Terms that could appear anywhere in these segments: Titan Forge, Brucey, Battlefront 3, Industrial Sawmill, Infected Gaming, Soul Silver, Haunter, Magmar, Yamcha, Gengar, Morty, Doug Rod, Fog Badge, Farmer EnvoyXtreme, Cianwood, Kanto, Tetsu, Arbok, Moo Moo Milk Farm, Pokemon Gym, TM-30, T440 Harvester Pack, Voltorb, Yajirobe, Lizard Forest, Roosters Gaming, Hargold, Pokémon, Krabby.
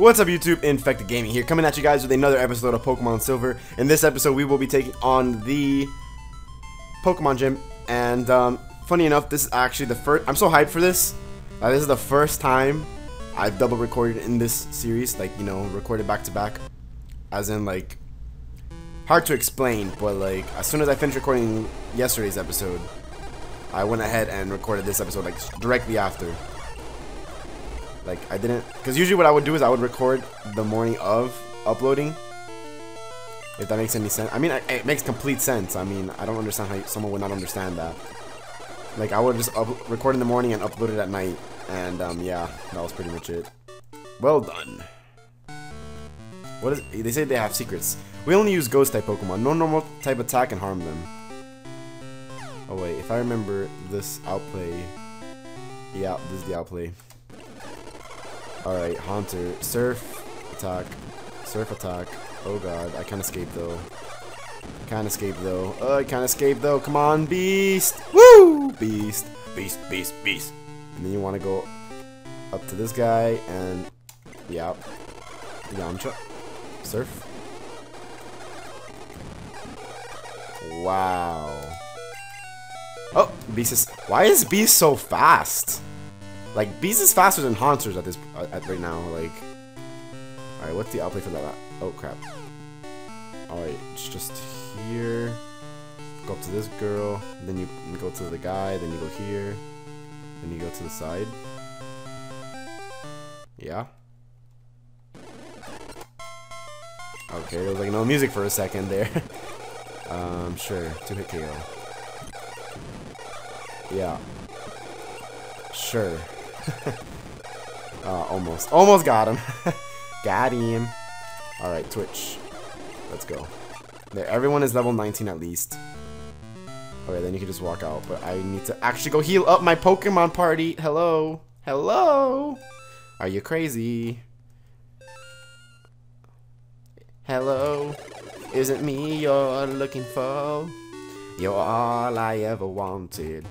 What's up YouTube, Infected Gaming here, coming at you guys with another episode of Pokemon Silver. In this episode we will be taking on the Pokemon Gym, and funny enough, this is actually the first, I'm so hyped for this, this is the first time I've double recorded in this series, like, you know, recorded back to back, as in, like, hard to explain, but like, as soon as I finished recording yesterday's episode, I went ahead and recorded this episode, like, directly after. Like, I didn't, because usually what I would do is I would record the morning of uploading, if that makes any sense. I mean, it makes complete sense. I mean, I don't understand how someone would not understand that. Like, I would just record in the morning and upload it at night, and yeah, that was pretty much it. Well done. What is it? They say they have secrets. We only use ghost type Pokemon. No normal type attack can harm them. Oh wait, if I remember this outplay, yeah, this is the outplay. Alright, Haunter. Surf attack. Surf attack. Oh god, I can't escape though. Can't escape though. I can't escape though. Come on, Beast! Woo! Beast. Beast, Beast, Beast. And then you want to go up to this guy and. Yeah. Yamcha. Surf. Wow. Oh, Beast is. Why is Beast so fast? Like, Beast is faster than Haunters at this right now. Like, all right, what's the outplay for that? Oh crap! All right, it's just here. Go up to this girl, then you go to the guy, then you go here, then you go to the side. Yeah. Okay, there was like no music for a second there. Sure, 2-hit KO. Yeah. Sure. Almost got him. Got him. Alright, Twitch. Let's go. There, everyone is level 19 at least. Okay, then you can just walk out, but I need to actually go heal up my Pokemon party. Hello. Hello. Are you crazy? Hello. Is it me you're looking for? You're all I ever wanted.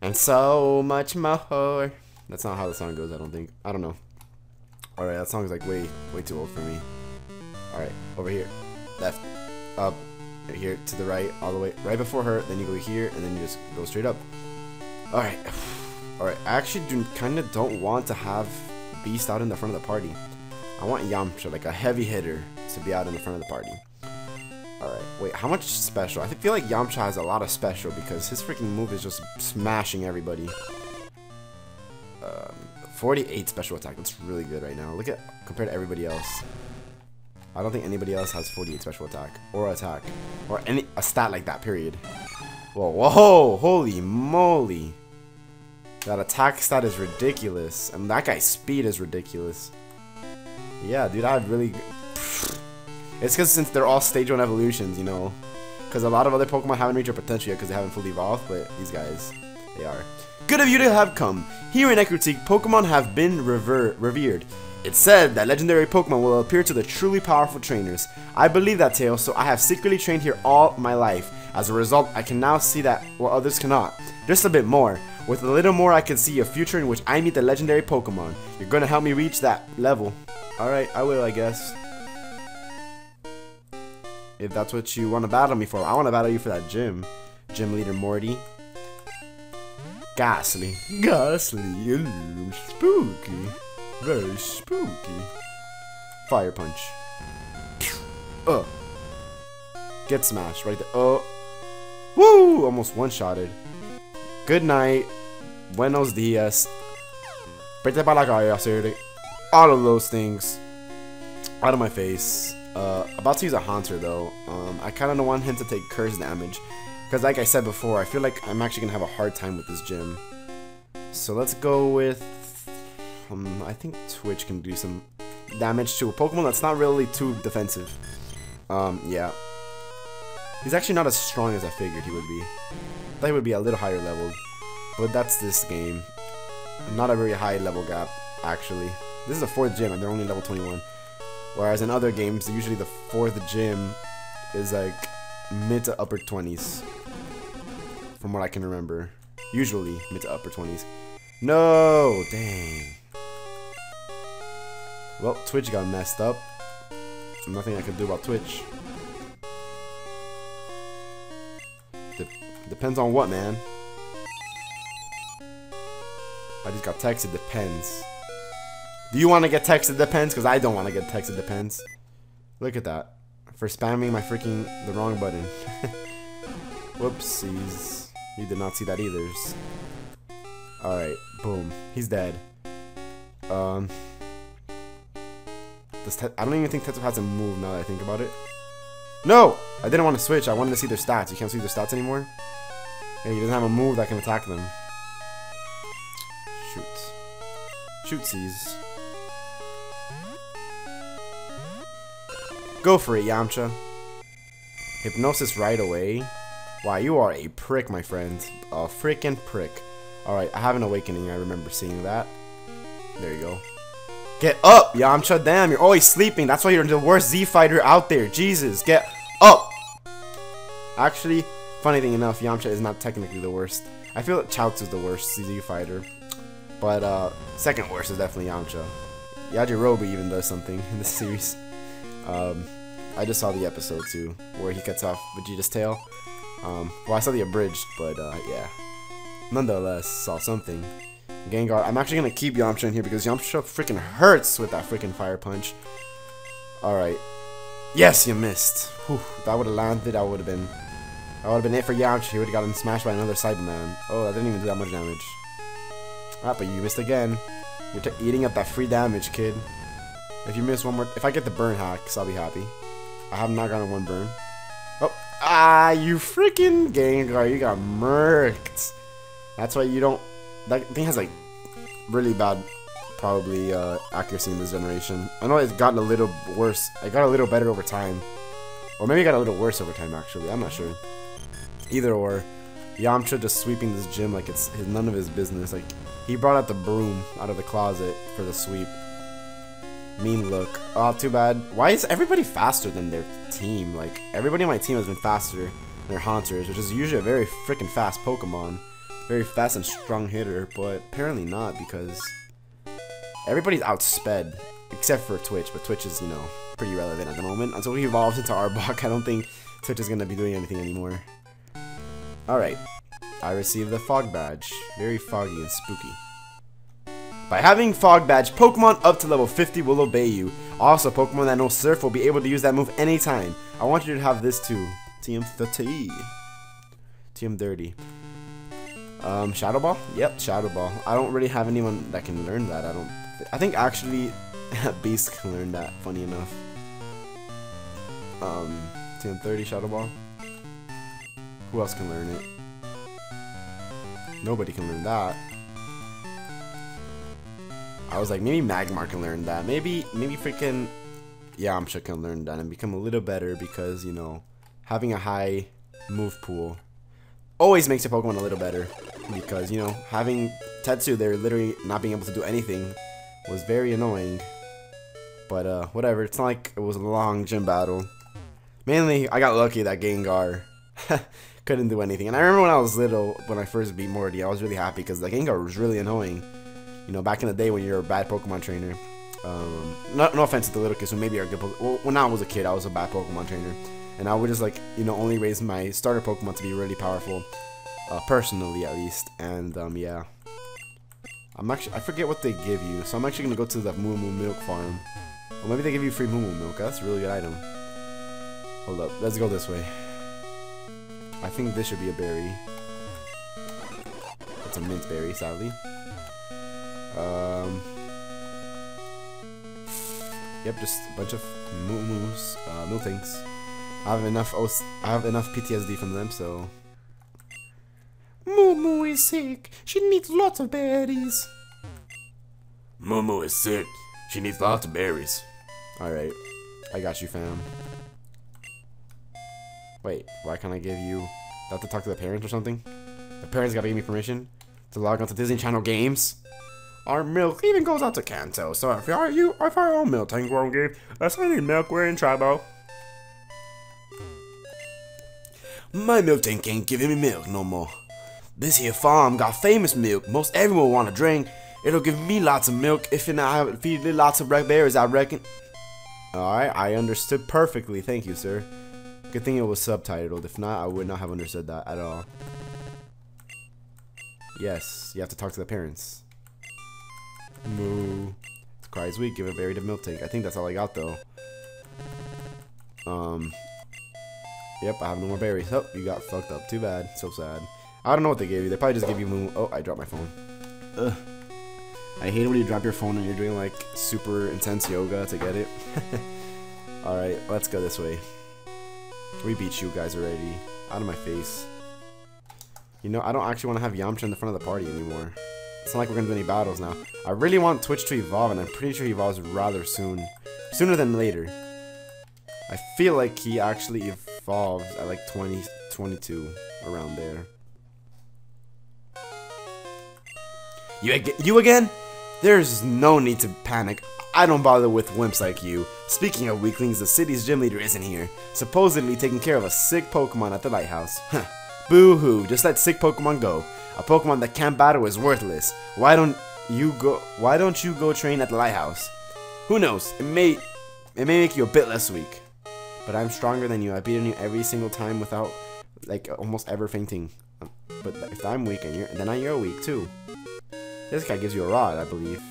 And so much more. That's not how the song goes, I don't think. I don't know. Alright, that song is like way too old for me. Alright, over here. Left. Up. Here. To the right. All the way. Right before her. Then you go here. And then you just go straight up. Alright. Alright, I actually kind of don't want to have Beast out in the front of the party. I want Yamcha, like a heavy hitter, to be out in the front of the party. Alright, wait, how much special? I feel like Yamcha has a lot of special because his freaking move is just smashing everybody. 48 special attack, that's really good right now. Look at, compared to everybody else. I don't think anybody else has 48 special attack. Or any, a stat like that, period. Whoa, whoa, holy moly. That attack stat is ridiculous. And that guy's speed is ridiculous. Yeah, dude, I really... It's because since they're all stage 1 evolutions, you know, because a lot of other Pokemon haven't reached their potential yet because they haven't fully evolved, but these guys, they are. Good of you to have come. Here in Ecruteak, Pokemon have been revered. It's said that legendary Pokemon will appear to the truly powerful trainers. I believe that tale, so I have secretly trained here all my life. As a result, I can now see that what others cannot. Just a bit more. With a little more, I can see a future in which I meet the legendary Pokemon. You're gonna help me reach that level. Alright, I will, I guess. If that's what you want to battle me for, I want to battle you for that gym. Gym leader Morty. Ghastly. Ghastly. Spooky. Very spooky. Fire punch. Get smashed right there. Oh. Woo! Almost one-shotted. Good night. Buenos dias. Vete para la calle, seriously. All of those things. Out of my face. About to use a Haunter though. I kind of don't want him to take curse damage, because like I said before, I feel like I'm actually gonna have a hard time with this gym. So let's go with. I think Twitch can do some damage to a Pokemon that's not really too defensive. Yeah. He's actually not as strong as I figured he would be. I thought he would be a little higher leveled, but that's this game. Not a very high level gap actually. This is the 4th gym and they're only level 21. Whereas in other games, usually the 4th gym is like mid to upper 20s. From what I can remember. Usually mid to upper 20s. No! Dang. Well, Twitch got messed up. Nothing I can do about Twitch. Depends on what, man? I just got texted, depends. Do you want to get texted, depends? Because I don't want to get texted, depends. Look at that. For spamming my freaking, the wrong button. Whoopsies. You did not see that either. Alright, boom. He's dead. I don't even think Tetsu has a move now that I think about it. No! I didn't want to switch. I wanted to see their stats. You can't see their stats anymore? Yeah, he doesn't have a move that can attack them. Shoot. Shootsies. Go for it, Yamcha. Hypnosis right away. Wow, you are a prick, my friend. A freaking prick. Alright, I have an awakening. I remember seeing that. There you go. Get up, Yamcha. Damn, you're always sleeping. That's why you're the worst Z fighter out there. Jesus, get up. Actually, funny thing enough, Yamcha is not technically the worst. I feel that Chaozu's the worst Z fighter. But second worst is definitely Yamcha. Yajirobe even does something in this series. I just saw the episode too, where he cuts off Vegeta's tail. Well, I saw the abridged, but yeah. Nonetheless, saw something. Gengar, I'm actually gonna keep Yamcha in here because Yamcha freaking hurts with that freaking fire punch. Alright. Yes, you missed. Whew, if that would have landed, that would have been it for Yamcha. He would have gotten smashed by another Cyberman. Oh, that didn't even do that much damage. Ah, but you missed again. You're eating up that free damage, kid. If you miss one more, if I get the burn hacks, I'll be happy. I have not gotten one burn. Oh, ah, you freaking Gengar, you got murked. That's why you don't, that thing has like really bad, probably, accuracy in this generation. I know it's gotten a little worse, it got a little better over time. Or maybe it got a little worse over time, actually, I'm not sure. Either or, Yamcha just sweeping this gym like it's none of his business. Like, he brought out the broom out of the closet for the sweep. Mean look. Oh, too bad. Why is everybody faster than their team? Like, everybody on my team has been faster than their Haunters, which is usually a very freaking fast Pokemon. Very fast and strong hitter, but apparently not because everybody's outsped, except for Twitch, but Twitch is, you know, pretty relevant at the moment. Until he evolves into Arbok, I don't think Twitch is going to be doing anything anymore. Alright. I received the Fog Badge. Very foggy and spooky. By having Fog Badge, Pokemon up to level 50 will obey you. Also, Pokemon that know Surf will be able to use that move anytime. I want you to have this too. TM-30. TM-30. Shadow Ball? Yep, Shadow Ball. I don't really have anyone that can learn that. I think actually Beast can learn that, funny enough. TM-30 Shadow Ball. Who else can learn it? Nobody can learn that. I was like, maybe Magmar can learn that. Maybe freaking Yamcha can learn that and become a little better because, you know, having a high move pool always makes a Pokemon a little better because, you know, having Tetsu there literally not being able to do anything was very annoying. But, whatever. It's not like it was a long gym battle. Mainly, I got lucky that Gengar couldn't do anything. And I remember when I was little, when I first beat Morty, I was really happy because the Gengar was really annoying. You know, back in the day when you're a bad Pokemon trainer, no offense to the little kids who maybe are good. Well, when I was a kid, I was a bad Pokemon trainer, and I would just like, you know, only raise my starter Pokemon to be really powerful, personally at least. And yeah, I forget what they give you, so I'm actually gonna go to the Moo Moo Milk Farm. Or maybe they give you free Moo Moo Milk. That's a really good item. Hold up, let's go this way. I think this should be a berry. It's a mint berry, sadly. Yep, just a bunch of moo-moos, miltings. I have enough PTSD from them, so. Moo Moo is sick. She needs lots of berries. Moo Moo is sick. She needs lots of berries. All right, I got you, fam. Wait, why can't I give you? Do I have to talk to the parents or something? The parents gotta give me permission to log onto Disney Channel games. Our milk even goes out to Kanto, so if our own milk tank won't give us any milk, we're in trouble. My milk tank ain't giving me milk no more. This here farm got famous milk most everyone want to drink, It'll give me lots of milk if and I feed it lots of berries, I reckon. Alright, I understood perfectly. Thank you, sir. Good thing it was subtitled. If not, I would not have understood that at all. Yes, you have to talk to the parents. Moo. It's quiet as weak. Give it berry to milk tank. I think that's all I got, though. Yep, I have no more berries. Oh, you got fucked up. Too bad. So sad. I don't know what they gave you. They probably just gave you Moo. Oh, I dropped my phone. Ugh. I hate it when you drop your phone and you're doing like super intense yoga to get it. Alright, let's go this way. We beat you guys already. Out of my face. You know, I don't actually want to have Yamcha in the front of the party anymore. It's not like we're going to do any battles now. I really want Twitch to evolve, and I'm pretty sure he evolves rather soon. Sooner than later. I feel like he actually evolves at like 20, 22, around there. You again? There's no need to panic. I don't bother with wimps like you. Speaking of weaklings, the city's gym leader isn't here. Supposedly taking care of a sick Pokemon at the lighthouse. Huh. Boo-hoo, just let sick Pokemon go. A Pokemon that can't battle is worthless. Why don't you go train at the lighthouse? Who knows? It may make you a bit less weak. But I'm stronger than you. I've beaten you every single time without like almost ever fainting. But if I'm weak and you're weak too. This guy gives you a rod, I believe.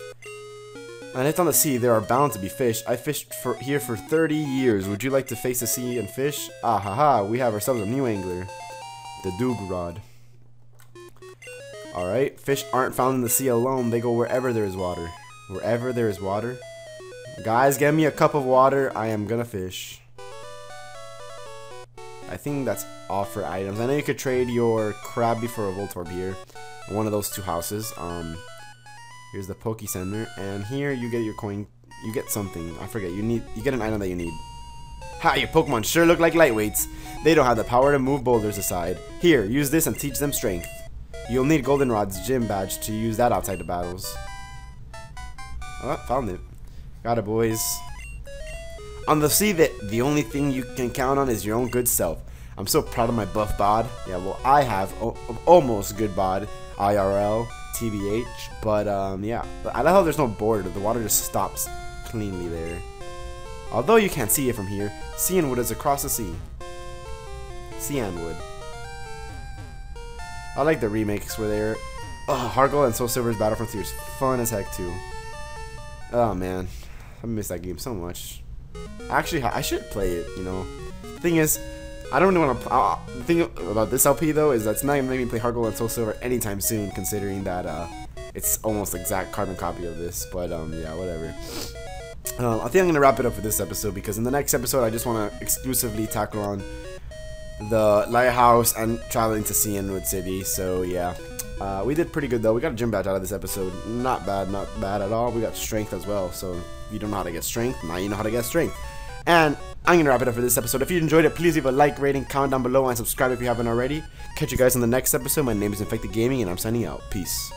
And it's on the sea. There are bound to be fish. I fished here for 30 years. Would you like to face the sea and fish? Ah ha ha! We have ourselves a new angler, the Doug Rod. All right. Fish aren't found in the sea alone. They go wherever there is water. Wherever there is water. Guys, get me a cup of water. I am gonna fish. I think that's all for items. I know you could trade your Krabby for a Voltorb here. One of those two houses. Here's the Poke Center, and here you get your coin. You get something. I forget. You get an item that you need. Ha! Your Pokemon sure look like lightweights. They don't have the power to move boulders aside. Here, use this and teach them strength. You'll need Goldenrod's gym badge to use that outside the battles. Oh, found it. Got it, boys. On the sea, that the only thing you can count on is your own good self. I'm so proud of my buff bod. Yeah, well, I have almost good bod. IRL, TBH, but yeah. I love how there's no border. The water just stops cleanly there. Although you can't see it from here, Cianwood is across the sea. Cianwood. I like the remakes where they're... Oh, Hargold and Soul Silver's Battlefront 3 is fun as heck too. Oh man, I miss that game so much. Actually, I should play it, you know. The thing is, I don't really want to. The thing about this LP though is that's not even making me play Hargold and Soul Silver anytime soon, considering that it's almost exact carbon copy of this. But yeah, whatever. I think I'm gonna wrap it up for this episode because in the next episode I just want to exclusively tackle on the lighthouse and traveling to Cianwood City. So yeah, we did pretty good though. We got a gym badge out of this episode. Not bad at all. We got strength as well. So if you don't know how to get strength, now you know how to get strength. And I'm going to wrap it up for this episode. If you enjoyed it, please leave a like, rating, comment down below, and subscribe if you haven't already. Catch you guys in the next episode. My name is Infected Gaming, and I'm signing out. Peace.